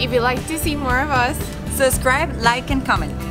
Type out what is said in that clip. If you'd like to see more of us, subscribe, like and comment.